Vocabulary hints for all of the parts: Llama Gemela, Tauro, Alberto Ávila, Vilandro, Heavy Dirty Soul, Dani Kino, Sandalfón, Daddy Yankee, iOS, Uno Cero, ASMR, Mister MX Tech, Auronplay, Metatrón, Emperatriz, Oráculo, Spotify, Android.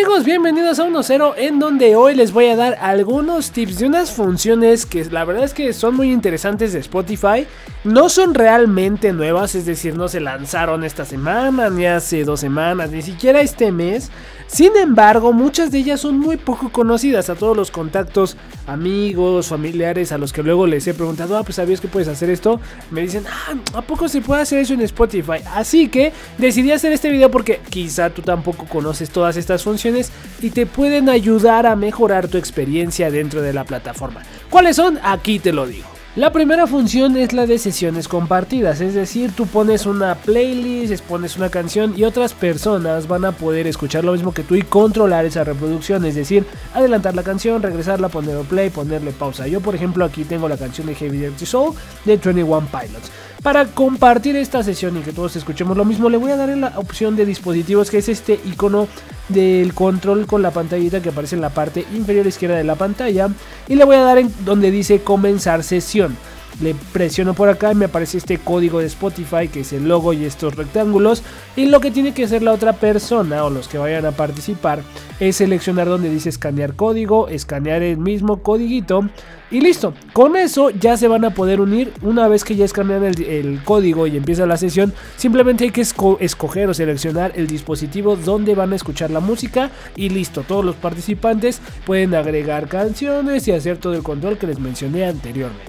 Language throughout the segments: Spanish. amigos, bienvenidos a Uno Cero, en donde hoy les voy a dar algunos tips de unas funciones que la verdad es que son muy interesantes de Spotify. No son realmente nuevas, es decir, no se lanzaron esta semana, ni hace 2 semanas, ni siquiera este mes. Sin embargo, muchas de ellas son muy poco conocidas a todos los contactos, amigos, familiares, a los que luego les he preguntado, ah, pues ¿sabías que puedes hacer esto? Me dicen, ah, ¿a poco se puede hacer eso en Spotify? Así que decidí hacer este video porque quizá tú tampoco conoces todas estas funciones y te pueden ayudar a mejorar tu experiencia dentro de la plataforma. ¿Cuáles son? Aquí te lo digo. La primera función es la de sesiones compartidas, es decir, tú pones una playlist, pones una canción y otras personas van a poder escuchar lo mismo que tú y controlar esa reproducción, es decir, adelantar la canción, regresarla, ponerle play, ponerle pausa. Yo, por ejemplo, aquí tengo la canción de Heavy Dirty Soul de 21 Pilots. Para compartir esta sesión y que todos escuchemos lo mismo, le voy a dar en la opción de dispositivos, que es este icono del control con la pantallita que aparece en la parte inferior izquierda de la pantalla, y le voy a dar en donde dice comenzar sesión. Le presiono por acá y me aparece este código de Spotify, que es el logo y estos rectángulos, y lo que tiene que hacer la otra persona o los que vayan a participar es seleccionar donde dice escanear código, escanear el mismo codiguito y listo. Con eso ya se van a poder unir. Una vez que ya escanean el código y empieza la sesión, simplemente hay que escoger o seleccionar el dispositivo donde van a escuchar la música y listo. Todos los participantes pueden agregar canciones y hacer todo el control que les mencioné anteriormente.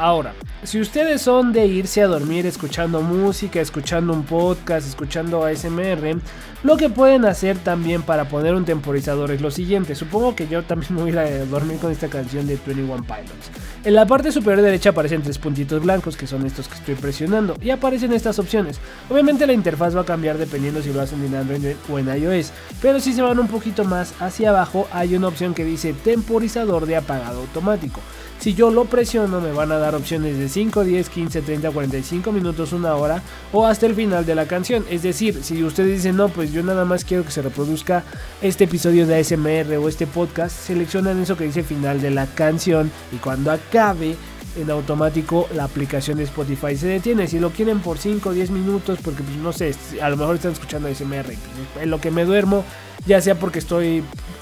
Ahora, si ustedes son de irse a dormir escuchando música, escuchando un podcast, escuchando ASMR, lo que pueden hacer también para poner un temporizador es lo siguiente. Supongo que yo también me voy a ir a dormir con esta canción de 21 Pilots. En la parte superior derecha aparecen 3 puntitos blancos, que son estos que estoy presionando, y aparecen estas opciones. Obviamente la interfaz va a cambiar dependiendo si lo hacen en Android o en iOS, pero si se van un poquito más hacia abajo hay una opción que dice temporizador de apagado automático. Si yo lo presiono me van a dar opciones de 5, 10, 15, 30, 45 minutos, 1 hora o hasta el final de la canción. Es decir, si ustedes dicen, no, pues yo nada más quiero que se reproduzca este episodio de ASMR o este podcast, seleccionan eso que dice final de la canción y cuando acabe, en automático la aplicación de Spotify se detiene. Si lo quieren por 5 o 10 minutos, porque pues, no sé, a lo mejor están escuchando ASMR, en lo que me duermo, ya sea porque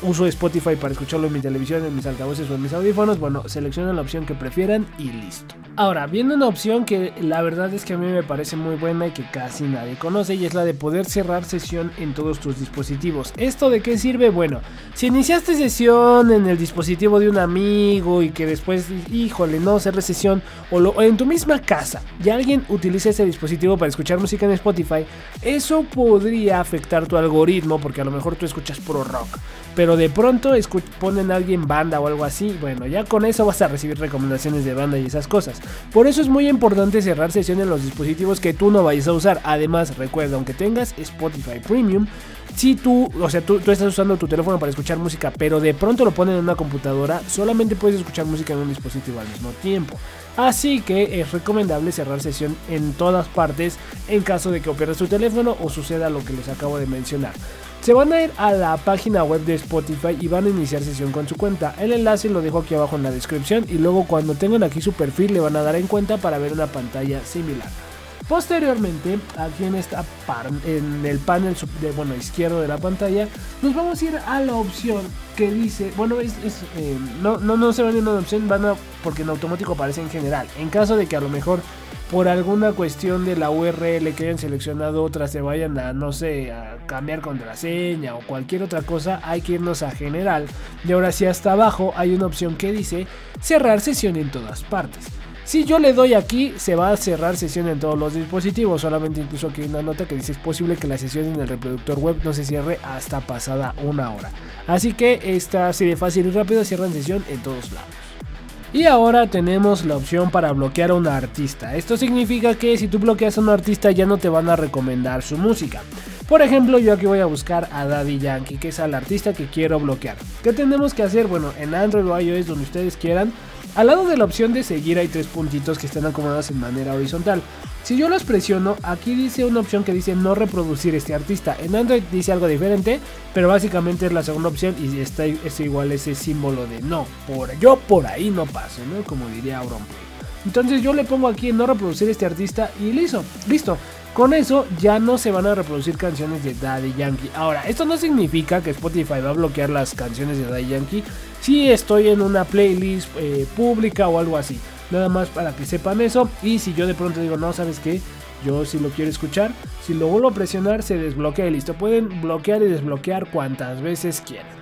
uso Spotify para escucharlo en mi televisión, en mis altavoces o en mis audífonos, bueno, seleccionan la opción que prefieran y listo. Ahora, viene una opción que la verdad es que a mí me parece muy buena y que casi nadie conoce, y es la de poder cerrar sesión en todos tus dispositivos. ¿Esto de qué sirve? Bueno, si iniciaste sesión en el dispositivo de un amigo y que después, híjole, no cerré sesión, o en tu misma casa y alguien utiliza ese dispositivo para escuchar música en Spotify, eso podría afectar tu algoritmo, porque a lo mejor tú escuchas puro rock, pero de pronto ponen a alguien banda o algo así. Bueno, ya con eso vas a recibir recomendaciones de banda y esas cosas. Por eso es muy importante cerrar sesión en los dispositivos que tú no vayas a usar. Además, recuerda, aunque tengas Spotify Premium, si tú, o sea, tú estás usando tu teléfono para escuchar música, pero de pronto lo ponen en una computadora, solamente puedes escuchar música en un dispositivo al mismo tiempo. Así que es recomendable cerrar sesión en todas partes en caso de que pierdas tu teléfono o suceda lo que les acabo de mencionar. Se van a ir a la página web de Spotify y van a iniciar sesión con su cuenta. El enlace lo dejo aquí abajo en la descripción, y luego cuando tengan aquí su perfil le van a dar en cuenta para ver una pantalla similar. Posteriormente, aquí en el panel izquierdo de la pantalla, nos vamos a ir a la opción que dice, bueno, no se van a ir a una opción, porque en automático aparece en general. En caso de que a lo mejor por alguna cuestión de la URL que hayan seleccionado otras se vayan a, no sé, a cambiar contraseña o cualquier otra cosa, hay que irnos a general. Y ahora sí, hasta abajo hay una opción que dice cerrar sesión en todas partes. Si yo le doy aquí, se va a cerrar sesión en todos los dispositivos. Solamente incluso aquí hay una nota que dice es posible que la sesión en el reproductor web no se cierre hasta pasada 1 hora. Así que esta así de fácil y rápido, cierran sesión en todos lados. Y ahora tenemos la opción para bloquear a un artista. Esto significa que si tú bloqueas a un artista ya no te van a recomendar su música. Por ejemplo, yo aquí voy a buscar a Daddy Yankee, que es al artista que quiero bloquear. ¿Qué tenemos que hacer? Bueno, en Android o iOS, donde ustedes quieran, al lado de la opción de seguir hay 3 puntitos que están acomodados en manera horizontal. Si yo los presiono, aquí dice una opción que dice no reproducir este artista. En Android dice algo diferente, pero básicamente es la segunda opción y es igual ese símbolo de no. Yo por ahí no paso, ¿no? Como diría Auronplay. Entonces yo le pongo aquí no reproducir este artista y listo. Con eso ya no se van a reproducir canciones de Daddy Yankee. Ahora, esto no significa que Spotify va a bloquear las canciones de Daddy Yankee si estoy en una playlist pública o algo así. Nada más para que sepan eso. Y si yo de pronto digo, no, ¿sabes qué? Yo sí lo quiero escuchar. Si lo vuelvo a presionar, se desbloquea y listo. Pueden bloquear y desbloquear cuantas veces quieran.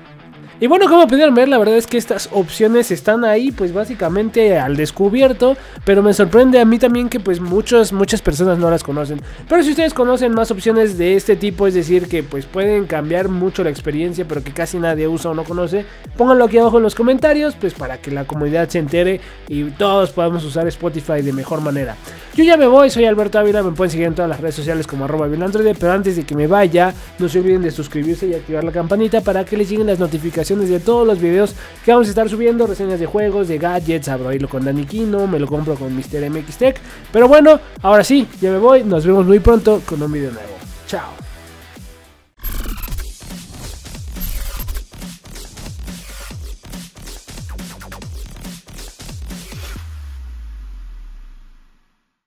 Y bueno, como pudieron ver, la verdad es que estas opciones están ahí, pues básicamente al descubierto. Pero me sorprende a mí también que pues muchas personas no las conocen. Pero si ustedes conocen más opciones de este tipo, es decir, que pues pueden cambiar mucho la experiencia, pero que casi nadie usa o no conoce, pónganlo aquí abajo en los comentarios, pues para que la comunidad se entere y todos podamos usar Spotify de mejor manera. Yo ya me voy, soy Alberto Ávila, me pueden seguir en todas las redes sociales como @Vilandro, pero antes de que me vaya, no se olviden de suscribirse y activar la campanita para que les lleguen las notificaciones de todos los videos que vamos a estar subiendo, reseñas de juegos, de gadgets, abro hilo con Dani Kino, me lo compro con Mister MX Tech. Pero bueno, ahora sí, ya me voy, nos vemos muy pronto con un video nuevo. Chao.